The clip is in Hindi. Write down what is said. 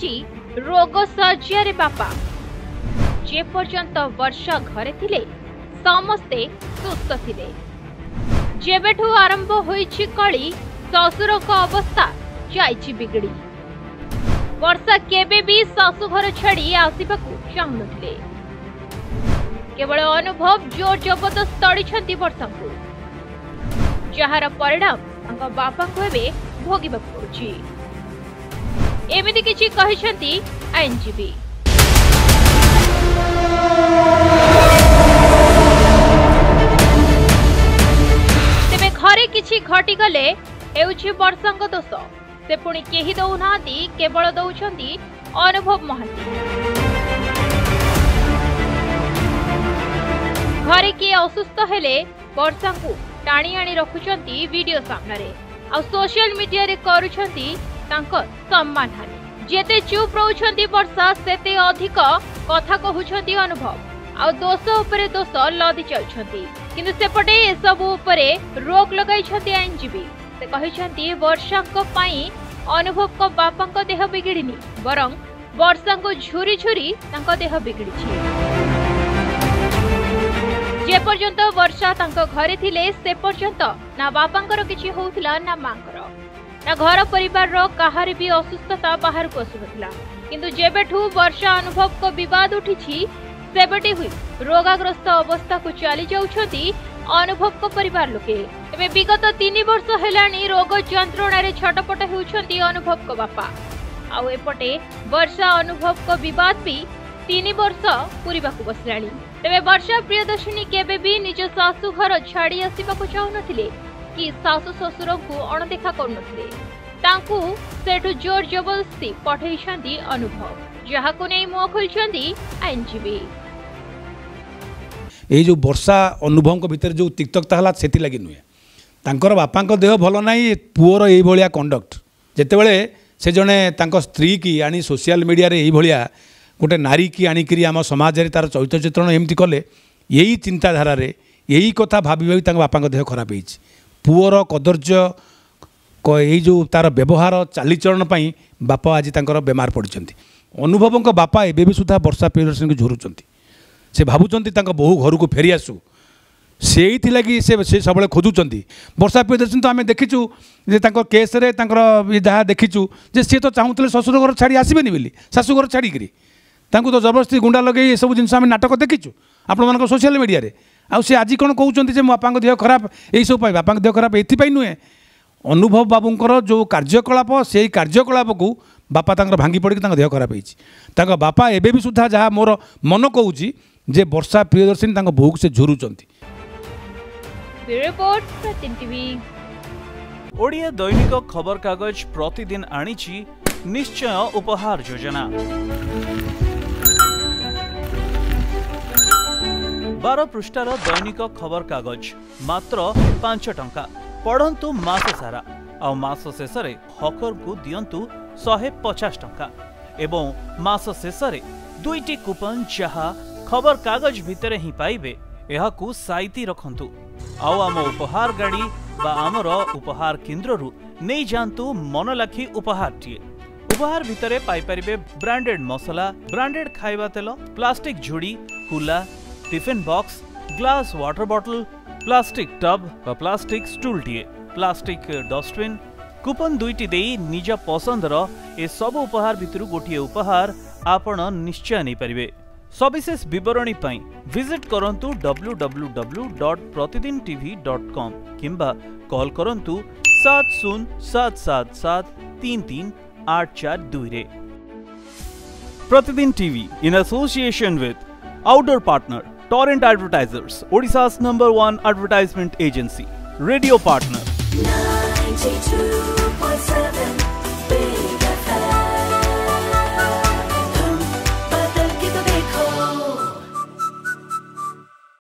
साजी रोग सज्जारे बापा जे पर्यंत वर्षा घरे थिले समस्ते सुस्थ थिले। जेबेठु आरंभ होईछि कळी ससुर को अवस्था जाईछि बिगड़ी। वर्षा केबे भी सासु घर छाड़ी आसीबाकु चाहनुथिले। केवल अनुभव जोर जबरदस्त तड़ीछंती वर्षा को, जहार परिणाम तांका बापा को एबे भोगिबाकु पड़ुछि। एमिति किछि कहिसंती आईएनजीबी। तेबे घरे किछि घटी गले हेउछि वर्षांग दोष, से पुणी केही दौ नाती, केवल दौछंती अनुभव महंती। घरे किए असुस्थ हेले वर्षांकु टाणी आणी रखुचंती वीडियो सामनारे, आ सोशल मीडिया रे करूचंती तांकर सम्मान हानि। जेते चुप रहउचंती वर्षा, सेते अधिक कथा कहउचंती अनुभव, आ दोष उपरे दोष लदी जाउचंती। किंतु सेपटे ए सब उपरे रोक लगाइचंती आईएनजीबी। से कहिसंती वर्षा को पाई अनुभव को बापा को देह बिगड़िनी, बरं वर्षा को झुरी झुरी तांको देह बिगड़ी छी। जे पर्यंत वर्षा तांको घरे थिले से पर्यंत ना बापांकर किछि होउथला, ना मांकर, ना घर परिवार रो काहार भी असुस्थता बाहर को आसुथला। किंतु जेबेठू वर्षा अनुभव को विवाद उठी छी, सेबेटी हुई रोगाग्रस्त अवस्था को चली जाउछंती अनुभव को परिवार लोके। एवं विगत 3 वर्ष हेलानी रोग जंत्रणा रे छटपट होउछंती अनुभव को बापा। आउ एपटे वर्षा अनुभव को विवाद भी 3 वर्ष पूरीबाकु बसलानी। तेबे वर्षा प्रियदर्शिनी केबे भी निज सासु घर छाड़ी आसीबाकु चाहनथिले कि सासु ससुर को अणदेखा करनथिले। तांकू सेठु जोर जबरदस्ती पठैछंती अनुभव, जहाको नै मुह खोलछंती आईएनजीबी। ये जो वर्षा अनुभव भीतर जो तिक्तकता है से लगी नुहे, तांकर बापा देह भल ना, पुओर ये कंडक्ट जितेबाला से जड़े स्त्री की आनी सोशल मीडिया रे भाया गोटे नारी की आणिकी आम समाज में तार चरित्र चित्रण एमती कले, यही चिंताधार यही कथा भावी बापा देह खराब हो। पुओर कदर्य ये जो तार व्यवहार चालीचरण पर बापा आज तर बेमार पड़ते। अनुभव का बापा एवं सुधा वर्षा प्रियदर्शिनी को झुरुं, से भावुंट बहु घर को फेरी आसू से लगी से सब खोजुंट। वर्षा प्रियदर्शिनी तो आम देखीचु केस्रे जहाँ देखीचु सी तो चाहूले ससुर घर छाड़ी आसबेनि बोली, सासुघर छाड़ी तो जबरदस्ती गुंडा लगे ये सब जिनमें नाटक देखीचु आपण सोशल मीडिया रे। आउ सी आज कौन कहते मो बापा देह खराब, यही सब बापा देह खराब ये नुहे। अनुभव बाबूंर जो कार्यकलाप से कार्यकलाप को बापा भांगी पड़ी देह खराब हो। बापा एवं सुधा जहाँ मोर मन कहूँ जे वर्षा प्रियदर्शिनी भोग से झुरुचंती। रिपोर्ट पृथिवी टीवी ओडिया दैनिक खबर कागज प्रतिदिन आनिछि निश्चय उपहार योजना। 12 पृष्ठार दैनिक खबर कागज मात्र 5 टंका। पढ़ंतु मास सारा आ मास शेषरे हकर को दियंतु 150 टंका एवं मास शेषरे 2टी कूपन जहा खबर कागज भितर ही पाइबे। यह को साइती रखंतु आउ आम उपहार गाड़ी बा आमर उपहार केन्द्रु नहीं जानतु मनलाखी उपहार टीए। उपहार भितरे पाई परिबे ब्रांडेड मसला, ब्रांडेड खाइबा तेल, प्लास्टिक झुड़ी, कुला, tiffin box, glass water bottle, plastic tub बा प्लास्टिक स्टूल टीए, प्लास्टिक डस्टबिन। कूपन 2टी देई निज पसंदर ए सब उपहार भितरु गोटिए उपहार आपण निश्चय नहीं परिबे। सविशेष बरणी विजिट करंतु www.pratidintv.com किंबा कॉल करंतु 7077733842। प्रतिदिन TV in association with outdoor partner Torrent advertisers, Odisha's number 1 advertisement agency, radio partner.